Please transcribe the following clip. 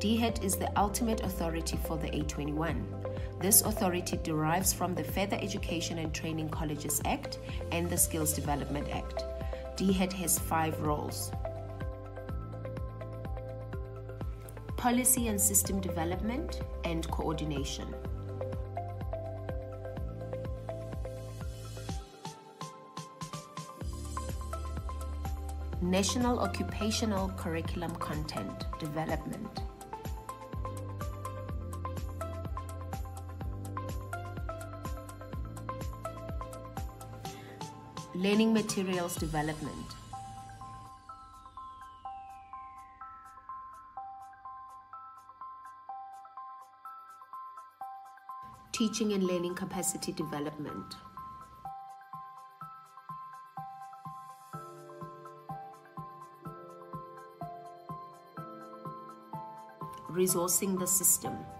DHET is the ultimate authority for the A21. This authority derives from the Further Education and Training Colleges Act and the Skills Development Act. DHET has 5 roles: policy and system development and coordination. National Occupational Curriculum Content Development. Learning Materials Development. Teaching and Learning Capacity Development. Resourcing the system.